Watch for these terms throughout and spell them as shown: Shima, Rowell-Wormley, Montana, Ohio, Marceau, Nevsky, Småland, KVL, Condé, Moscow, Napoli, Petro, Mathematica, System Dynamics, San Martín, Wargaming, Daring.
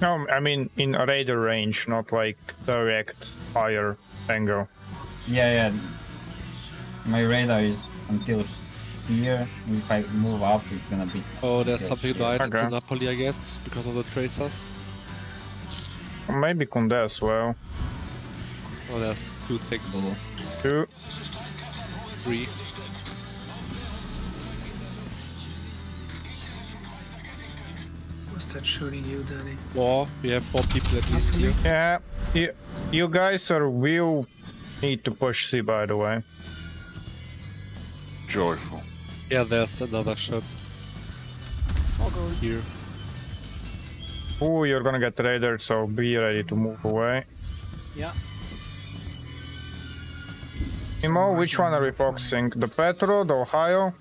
No, I mean in radar range, not like direct fire angle. Yeah, yeah. My radar is until here. If I move up, it's gonna be. Oh, there's something died in San Napoli, I guess, because of the tracers. Maybe Condé as well. Oh, there's two things. Cool. 2, 3. What's that shooting you, Danny? 4. We have 4 people at least here. Yeah. You guys will need to push C, by the way. Joyful. Yeah, there's another shot. I'll go here. Oh, you're gonna get radared, so be ready to move away. Yeah. Nemo, which one are we focusing? The Petro, the Ohio?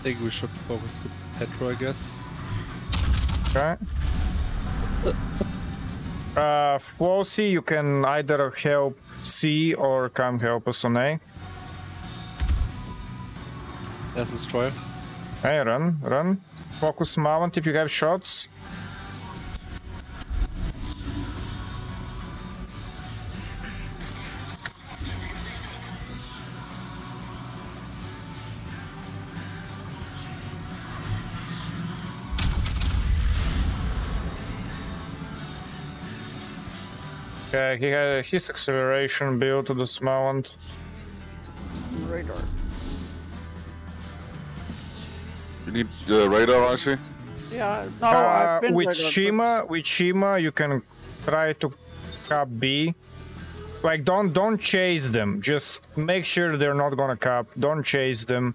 I think we should focus the Petro, I guess. Okay. Flow C, you can either help C or come help us on A. There's a destroyer. Hey, run, run. Focus Mount if you have shots. Okay, he had his acceleration built to the Småland. Radar. You need the radar, I see. Yeah, no, I've been with Shima, you can try to cap B. Like, don't chase them. Just make sure they're not gonna cap. Don't chase them.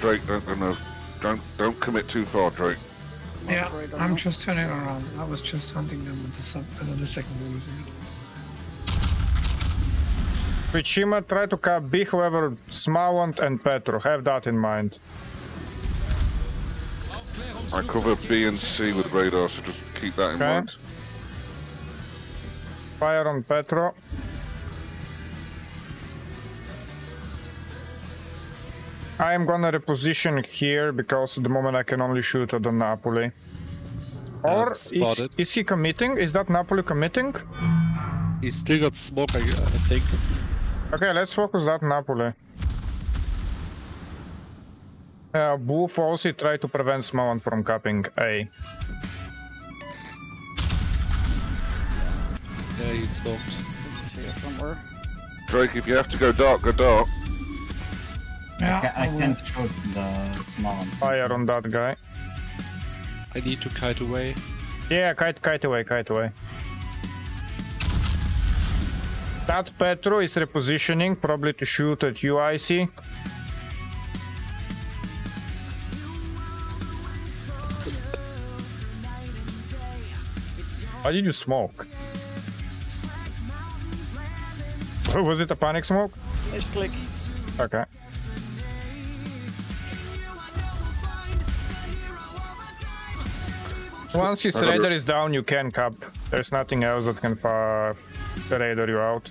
Drake, don't commit too far, Drake. Yeah, I'm just turning around. I was just hunting them with the sub, the second they using it. With Shima, try to cap B, whoever Småland and Petro. Have that in mind. I cover B and C with radar, so just keep that in mind. Fire on Petro. I am gonna reposition here, because at the moment I can only shoot at the Napoli. Or is he committing? Is that Napoli committing? He still got smoke, I think. Okay, let's focus that Napoli. Blue also try to prevent Småland from capping A. Yeah, he smoked. Drake, if you have to go dark, go dark. Yeah, I can't shoot the Småland. Fire on that guy. I need to kite away. Yeah, kite away. That Petro is repositioning, probably to shoot at UIC. Why did you smoke? Oh, was it a panic smoke? Let's click. Okay. Once his radar is down, you can cap. There's nothing else that can radar you out.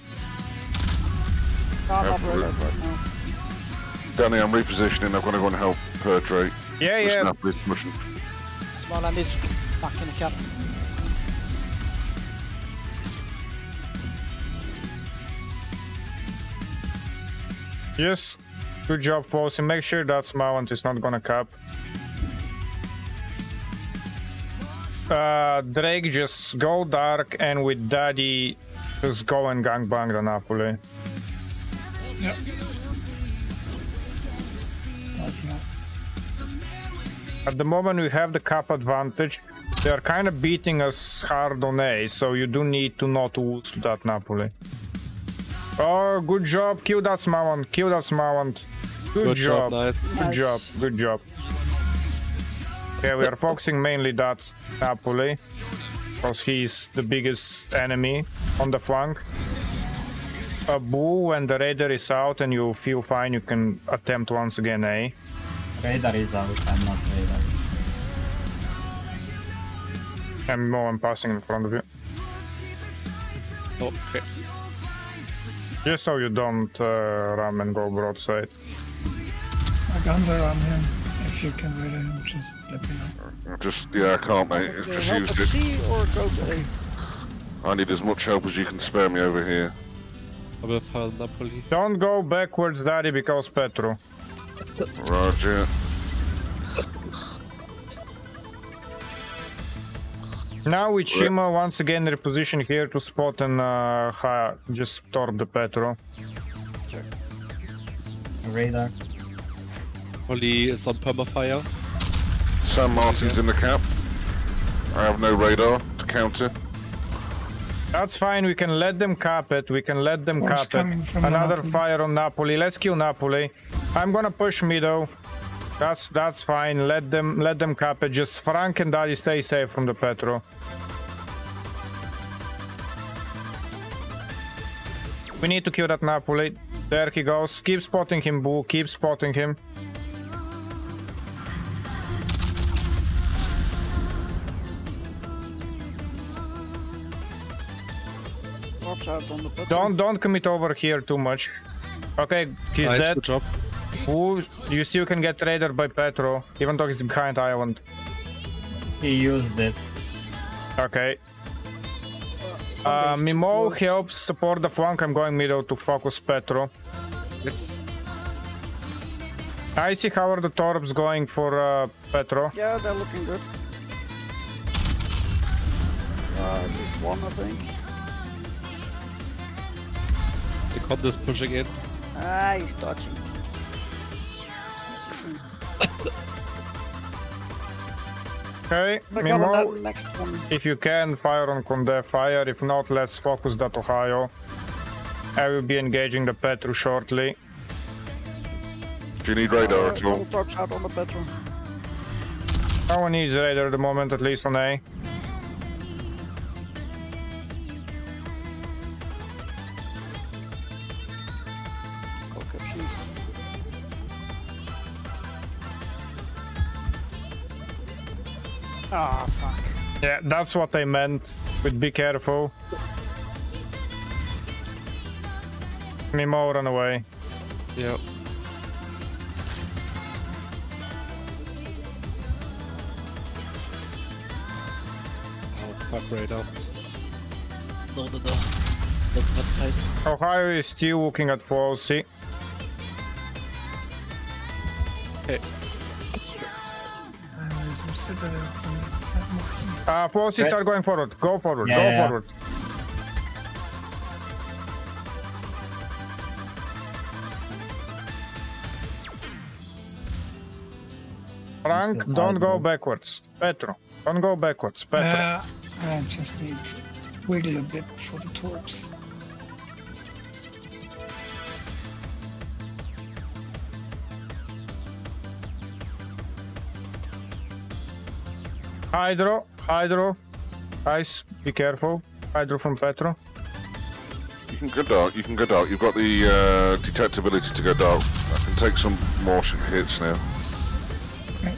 Danny, I'm repositioning. I'm gonna go and help Drake. Yeah, Småland is back in the cap. Just good job, Fossey. Make sure that Småland is not gonna cap. Drake, just go dark, and with Daddy, just go and gangbang the Napoli. Yep. At the moment, we have the cap advantage. They are kind of beating us hard on A, so you do need to not lose to that Napoli. Oh, good job. Kill that Småland. Kill that Småland. Good job. Nice. Good job. Okay, we are focusing mainly that Napoli, because he is the biggest enemy on the flank. Boo, when the radar is out and you feel fine, you can attempt once again A. Radar is out, I'm not radar. And more, I'm passing in front of you. Okay. Just so you don't run and go broadside. My guns are on him. If you can read him, just let me know. Yeah, I can't, mate. It's just used it. C or go to A? I need as much help as you can spare me over here. Napoli. Don't go backwards, Daddy, because Petro. Roger. Now with Shima once again reposition here to spot and just storm the Petro. Check. Radar. Holly is on permafire. San Martin's in the cap. I have no radar to counter. That's fine, we can let them cap it, we can let them cap it. Another fire on Napoli, let's kill Napoli. I'm gonna push middle. That's fine, let them cap it. Just Frank and Daddy stay safe from the Petro. We need to kill that Napoli. There he goes, keep spotting him, Boo, keep spotting him. Don't commit over here too much. Okay, he's dead. Good job. Ooh, you still can get raided by Petro, even though he's behind island. He used it. Okay. Mimo helps support the flank. I'm going middle to focus Petro. Yes. I see how are the torps going for Petro. Yeah, they're looking good. Just one, I think. The Condé is pushing in. Ah, he's dodging. Okay, Mimo, next one. If you can, fire on Condé, fire. If not, let's focus that Ohio. I will be engaging the Petro shortly. Do you need radar at all? No one needs radar at the moment, at least on A. Oh, fuck. Yeah, that's what I meant, but be careful. Mimo, run away. Yep. Oh, fuck, right up. Look that side. Ohio is still looking at 4OC. Hey. Forces start going forward. Go forward. Yeah, go forward. Frank, don't go backwards. Petro, don't go backwards. Petro. I just need to wiggle a bit for the torps. Hydro, Hydro, Ice, be careful. Hydro from Petro. You can go dark, you can go dark. You've got the detectability to go dark. I can take some more hits now. Okay.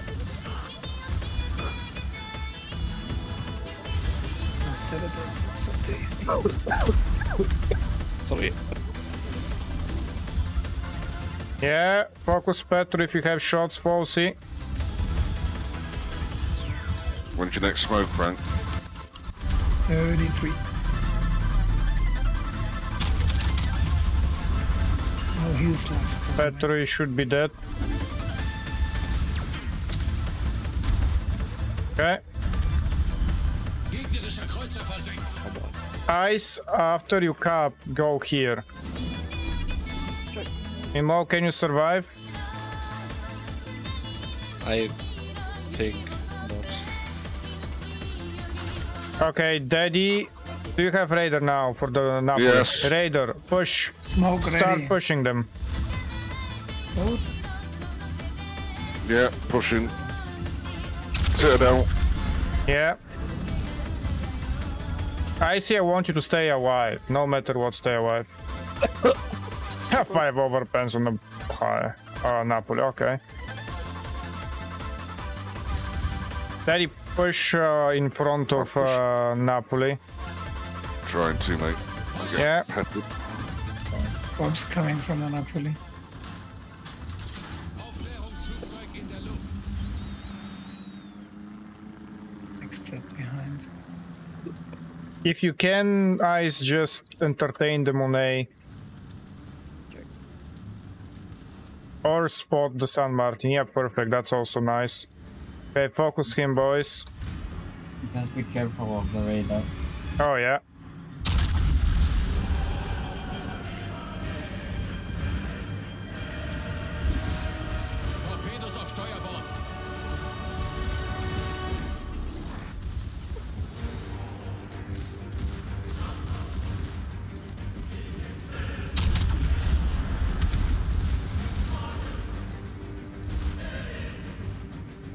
The sedatives are so tasty. Sorry. Yeah, focus Petro if you have shots, Falsey. When's your next smoke, Frank? 33. No heals left. Battery should be dead. Okay. Ice, after you cap, go here. Mimo, can you survive? I think... Okay, Daddy, do you have radar now for the Napoli? Yes. Radar, push. Smoke ready. Start pushing them. Both? Yeah, pushing. Sit down. Yeah. I see, I want you to stay alive. No matter what, stay alive. Have 5 overpens on the Napoli, okay. Daddy, push in front of Napoli. Trying to, mate. Yeah. Bombs coming from the Napoli. still behind. If you can, Ice, just entertain the Monet. Okay. Or spot the San Martín. Yeah, perfect. That's also nice. Okay, focus him, boys. Just be careful of the radar. Oh, yeah.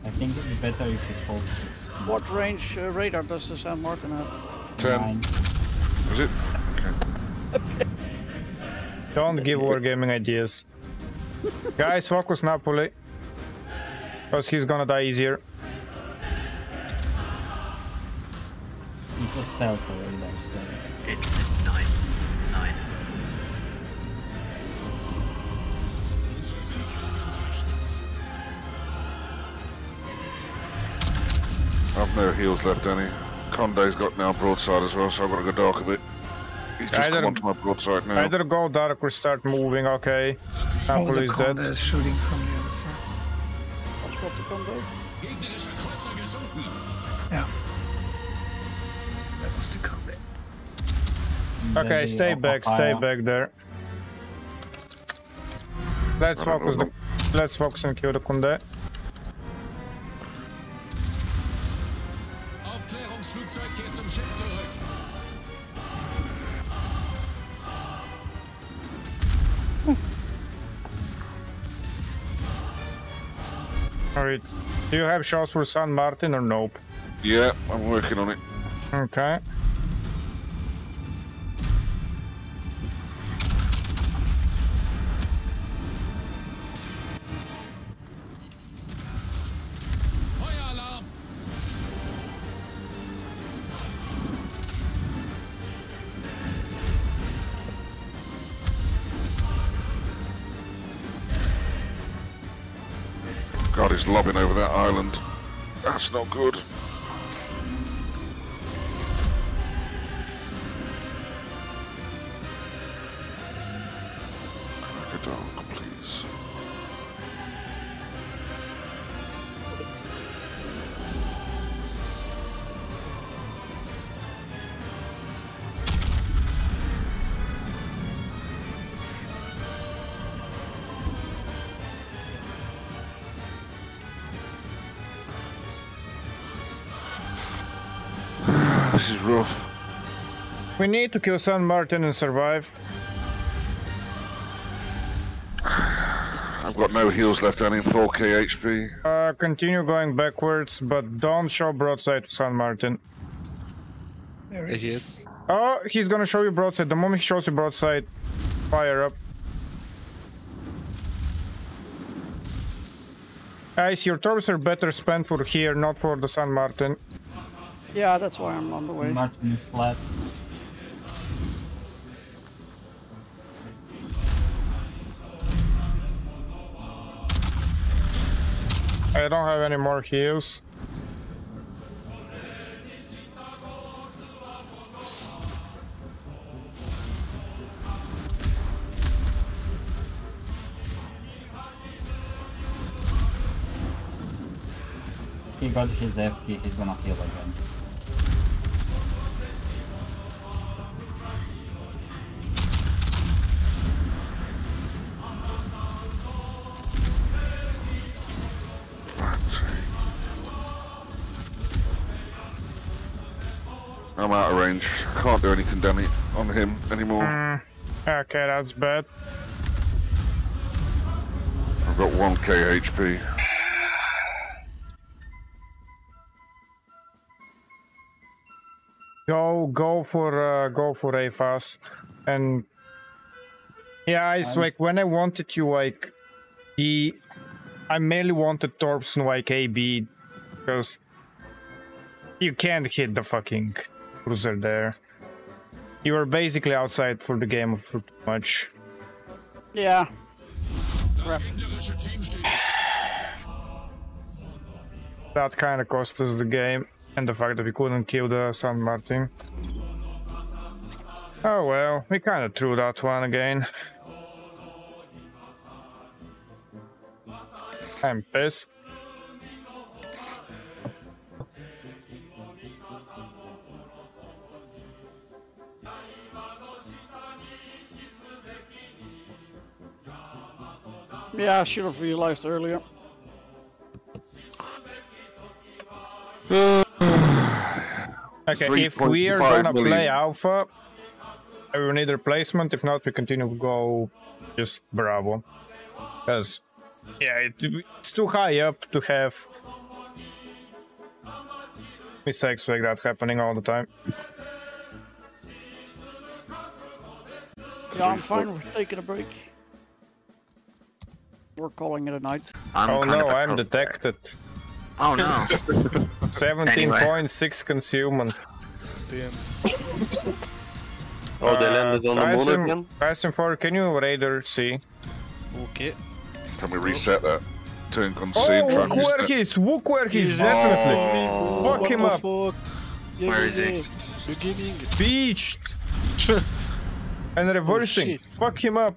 I think it's better if we focus. What range radar does the San Martín have? 10. Was it? Okay. Don't give wargaming ideas. Guys, focus Napoli. Because he's gonna die easier. It's a stealth radar, so... It's 9. It's 9. I've no heals left, Danny. Condé's got now broadside as well, so I've got to go dark a bit. He's just come onto my broadside now. Either go dark or start moving, okay. Napoli is dead. Condé's shooting from the other side. I'll spot the Condé. Yeah. That was the Condé. Okay, stay back there. Let's focus the... Let's focus and kill the Condé. Alright, do you have shots for San Martín or nope? Yeah, I'm working on it. Okay. God, he's lobbing over that island. That's not good. Crack a dog, please. This is rough. We need to kill San Martín and survive. I've got no heals left, only 4k HP. Continue going backwards, but don't show broadside to San Martín. There he is. Oh, he's gonna show you broadside. The moment he shows you broadside, fire up. Guys, your torps are better spent for here, not for the San Martín. Yeah, that's why I'm on the way. Martin is flat. I don't have any more heals. He got his FD, he's gonna heal again. I'm out of range. I can't do anything Danny, on him anymore. Okay, that's bad. I've got 1k HP. Go for a fast. And yeah, it's like when I wanted you like the I mainly wanted torps and like AB because you can't hit the fucking cruiser there. You were basically outside for the game for too much. Yeah. That kind of cost us the game. and the fact that we couldn't kill the San Martín. Oh well, we kind of threw that one again. I'm pissed. Yeah, I should have realized earlier. Okay, if we are gonna play Alpha, we need a replacement. If not, we continue to go just Bravo. Because, yeah, it's too high up to have mistakes like that happening all the time. Yeah, I'm fine with taking a break. We're calling it a night. Oh no, I'm detected. Oh no. 17.6 consumed. Damn. Oh, they landed on the moon again? Tyson 4, can you radar C? Okay. Can we reset that? Turn consumed. Oh, look where he is, definitely. Oh, fuck him up. Yeah, where is he? Beached. And reversing. Oh, fuck him up.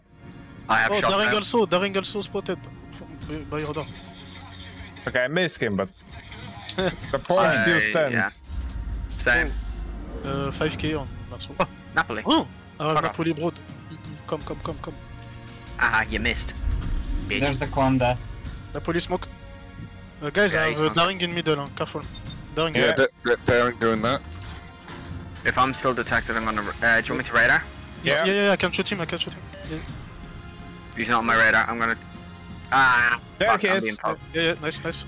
I have shot Daring him. Also, Daring also spotted by radar. Okay, I missed him, but the point still stands. Yeah. Same. 5k on Marceau. Oh, Napoli. Oh, Napoli broad. Come. Ah, you missed. Bitch. There's the Condé. Napoli smoke. Guys, I have Daring in middle, careful. Daring. Yeah, Daring doing that. If I'm still detected, I'm gonna... do you want me to radar? Yeah. Yeah, I can shoot him, Yeah. He's not on my radar, I'm gonna... Ah! There fuck, he is! Yeah, nice.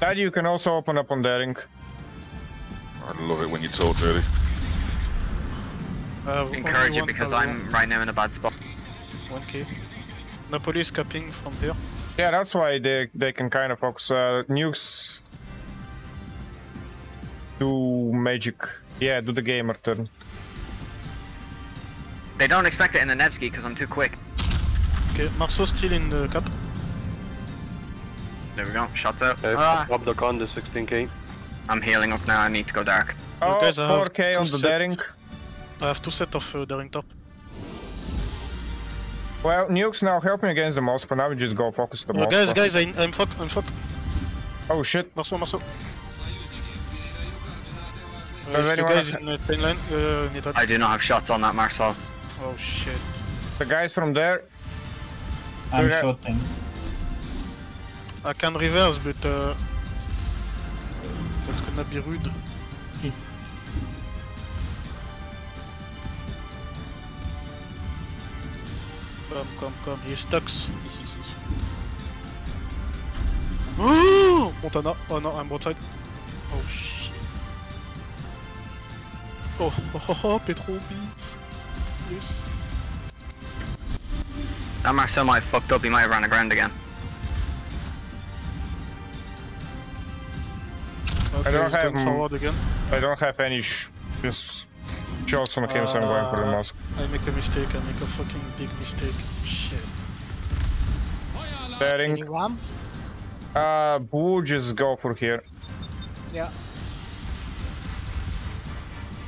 Dad, you can also open up on Daring. I love it when you talk dirty. Encourage it because I'm right now in a bad spot. 1k. Napoli is capping from here. Yeah, that's why they can kind of focus. Nukes... Do magic. Yeah, do the gamer turn. They don't expect it in the Nevsky because I'm too quick. Okay, Marceau still in the cap. There we go, shots out. Drop the con to 16k. I'm healing up now, I need to go dark. Oh, guys, 4k on the Daring. I have 2 sets of Daring top. Well, Nukes now help me against the Moscow, now we just go focus the Moscow. Guys, I'm fucked. Oh shit. Marceau. I do not have shots on that Marceau. Oh shit. The guys from there. I'm shooting. I can reverse, but that's gonna be rude. He's... Come. He's stuck. Oh, Montana. Oh no, I'm broadside. Oh shit. Oh, Petro. Yes. That Marceau might have fucked up, he might have run aground again. Okay, I don't have any shots on him, so I'm going for the mask. I make a fucking big mistake. Shit. Daring. Anyone? We'll just go for here. Yeah.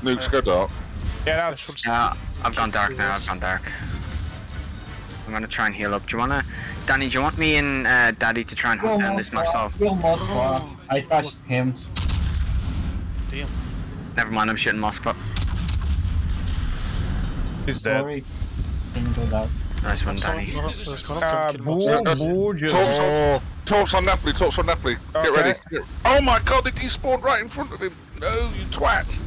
Nuke's got dark. Yeah, that's... I've gone dark now, I'm gonna try and heal up. Danny, do you want me and Daddy to try and hunt down this Marceau? I touched him. Damn. Never mind, I'm shooting Moscow. He's dead. Nice one, Danny. Torps on Napoli, Okay. Get ready. Oh my god, they despawned right in front of him. No, you twat.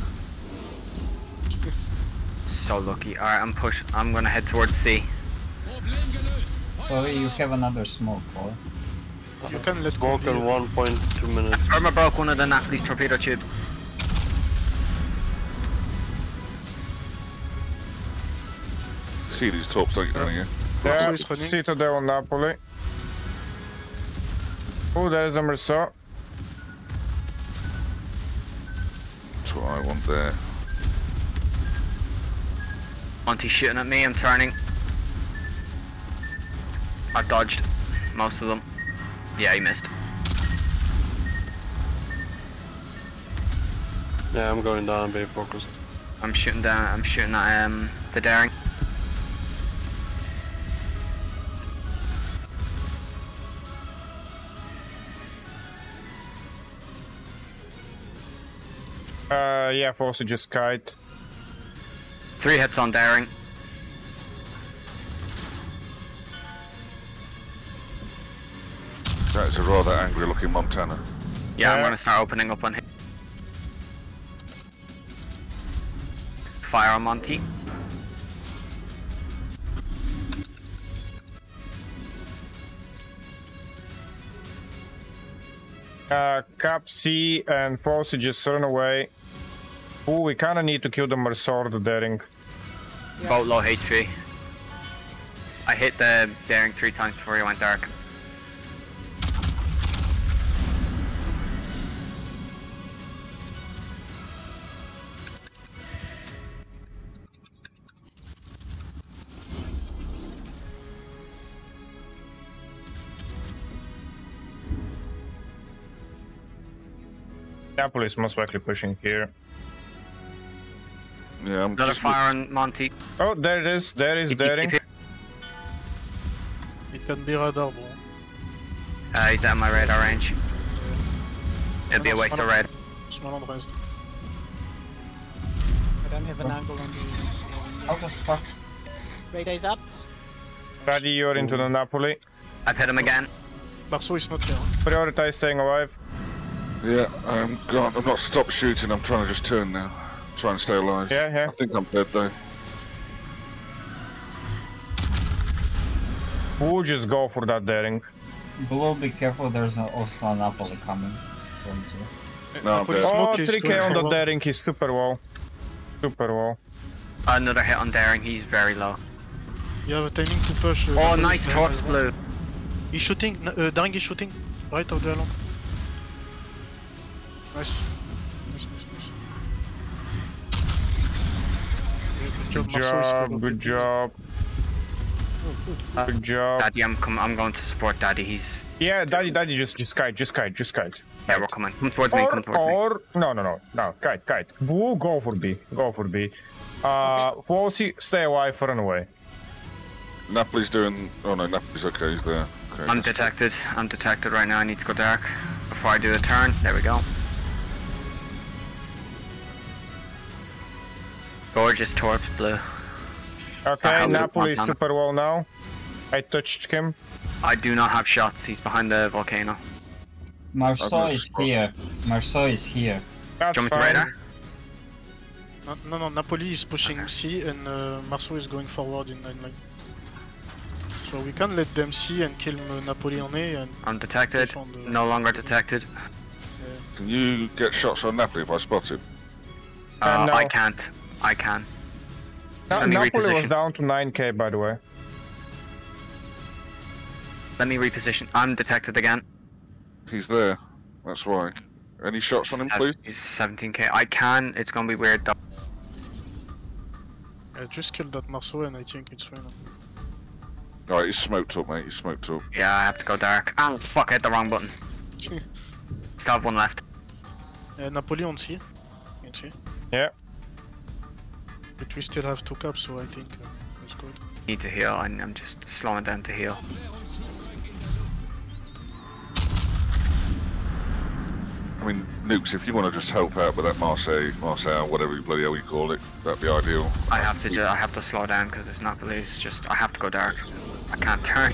So lucky. Alright, I'm gonna head towards C. Sorry, you have another smoke, boy. You can let go for 1.2 minutes. Irma broke one of the Napoli's torpedo tube. See these tops, don't you, Danny? Yeah, see to there on Napoli. Oh, there is a Marceau. That's what I want there. Monty's shooting at me, I'm turning. I dodged most of them. Yeah, he missed. Yeah, I'm going down and being focused. I'm shooting down, I'm shooting at the Daring. Yeah, I've also just kite. 3 hits on Daring. That is a rather angry looking Montana. Yeah, I'm gonna start opening up on him. Fire on Monty. Cap C and Fawcett just run away. Ooh, we kinda need to kill the Marceau or the Daring. Yeah. Boat low HP. I hit the Daring 3 times before he went dark. Napoli is most likely pushing here. Yeah, I'm gonna fire on Monty. Oh, there it is. There is Daring. It can be radar, bro. He's at my radar range. It'll be a waste of red. Småland rest. I don't have an angle on the... How does it start? Radar is up. Ready, you're into the Napoli. I've hit him again. Marceau is not here. Prioritize staying alive. Yeah, I'm not stopped shooting, I'm trying to just turn now. Try and stay alive. Yeah, yeah. I think I'm dead though. We'll just go for that Daring. Below, be careful, there's also an Napoli coming. No, I'm dead. Oh, 3k on the Daring, he's super low. Super low. Another hit on Daring, he's very low. You have a timing to push. Oh, nice torps, Blue. He's shooting, Daring is shooting. Right out there, long. Nice. Nice. Good job. Good job. Daddy, I'm going to support Daddy. He's... Yeah, Daddy, just kite. Yeah, we're coming. Come towards me. No, kite. Ooh, go for B. Flossie, stay alive, run away. Napoli's doing... Oh no, Napoli's okay, he's there. Okay, I'm detected right now, I need to go dark. Before I do the turn, there we go. Gorgeous torps, Blue. Okay, Napoli is super well now. I touched him. I do not have shots. He's behind the volcano. Marceau is here. That's fine. Radar? No, Napoli is pushing C and Marceau is going forward in 9-9. So we can let them see and kill Napoli on A and... Undetected. No longer detected. Yeah. Can you get shots on Napoli if I spot him? No. I can. Napoli was down to 9k, by the way. Let me reposition. I'm detected again. He's there. That's why. Any shots on him, please? He's 17k. I can. It's gonna be weird, though. I just killed that Marceau and I think it's fine. Alright, he's smoked up, mate. He's smoked up. Yeah, I have to go dark. Oh, fuck. I hit the wrong button. Still have one left. Napoli on C. You can see. Yeah. But we still have 2 caps, so I think it's good. Need to heal, and I'm just slowing down to heal. I mean, Nukes, if you want to just help out with that Marseille, whatever you bloody hell you call it, that'd be ideal. I have to slow down because it's not police. I have to go dark. I can't turn.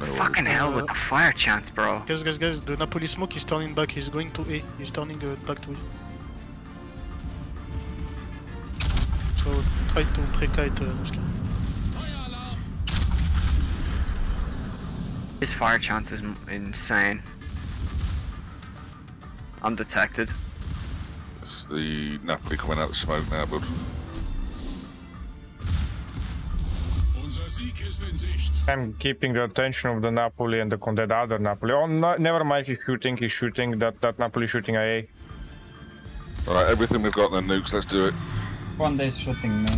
No. Fucking hell with the fire chance, bro. Guys, the Napoli smoke is turning back. He's going to A. He's turning back to A. So try to pre-kite Moscow. His fire chance is insane. Undetected. It's the Napoli coming out of smoke now, bud. I'm keeping the attention of the Napoli and the Condé, other Napoli. Oh, no, never mind, he's shooting, that Napoli shooting IA. Alright, everything we've got in the nukes, let's do it. One day's shooting me.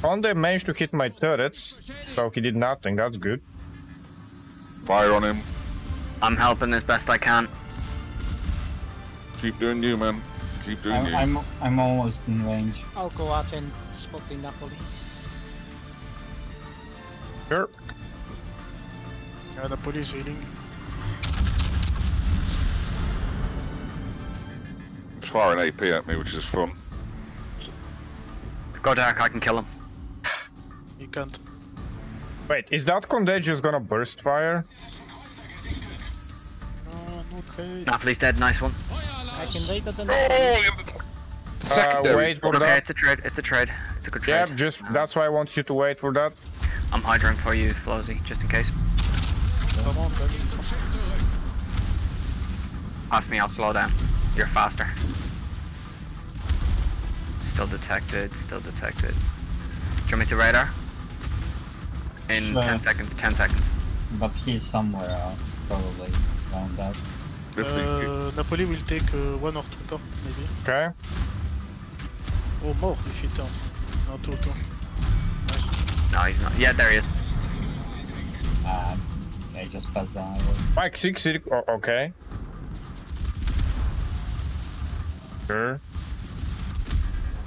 Condé managed to hit my turrets, so he did nothing, that's good. Fire on him. I'm helping as best I can. Keep doing you, man. Keep doing you. I'm almost in range. I'll go out and spot the Napoli. Sure. Yeah, Napoli is healing. It's firing AP at me, which is fun. Go Derek, I can kill him. You can't. Wait, is that Condé just gonna burst fire? Napoli's dead, nice one. I can wait at the wait for that. It's a trade, it's a trade. It's a good trade. Yeah, just, that's why I want you to wait for that. I'm hydroing for you, Flosy, just in case. Come on, buddy. Pass me, I'll slow down. You're faster. Still detected, still detected. Do you want me to radar? In sure. 10 seconds, 10 seconds. But he's somewhere out, probably, around that. Napoli will take 1 or 2 turns, maybe. Okay. Or more, if he turns. No, 2 turns. Nice. No, he's not. Yeah, there he is. I just passed down. Mike, 6, oh, okay. Sure.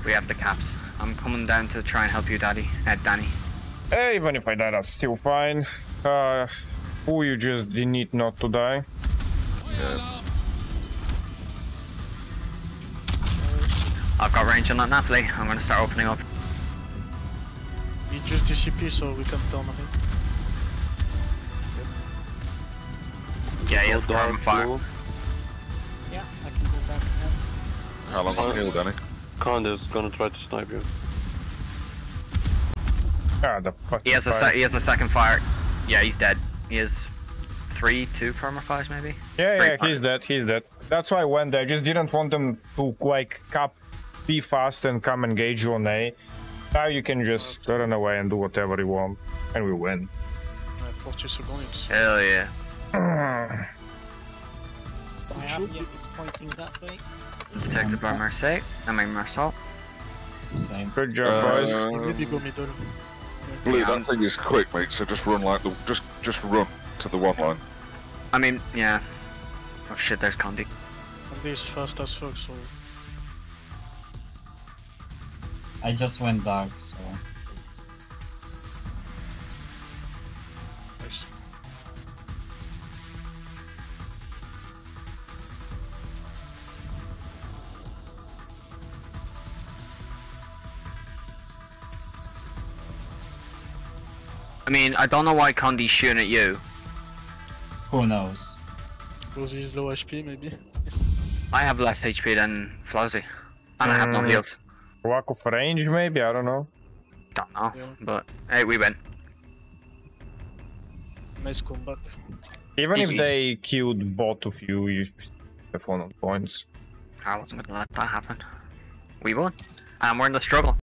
We have the caps. I'm coming down to try and help you, Daddy. Danny. Hey, even if I die, that's still fine. Oh, you just need not to die. Yeah. I've got range on that Napoli. I'm gonna start opening up. He just DCP, so we can turn him. Yeah, he has carbon fire. Yeah, I can go back now. How long are you, Danny? Condé's gonna try to snipe you. Ah, the fucking he has a second fire. Yeah, he's dead. He has 3, 2 permafires maybe? Yeah, he's dead, he's dead. That's why I went there. I just didn't want them to, like, cap B fast and come engage you on A. Now you can just turn away and do whatever you want, and we win. 40 seconds. Hell yeah. My avian is pointing that way. Detected by Marseille. I mean Marceau. Same. Good job, boys. Blue, that thing is quick, mate. So just run like the just run to the one line. I mean, yeah. Oh shit, there's Condé. Condé is fast as fuck, so. I just went dark, so. Nice. I mean, I don't know why Condé's shooting at you. Who knows? Because he's low HP, maybe. I have less HP than Flosy, and I have no heals. Lack of range, maybe? I don't know. Don't know, yeah. But hey, we win. Nice comeback. Even if they killed both of you, you have 100 points. I wasn't gonna let that happen. We won, and we're in the struggle.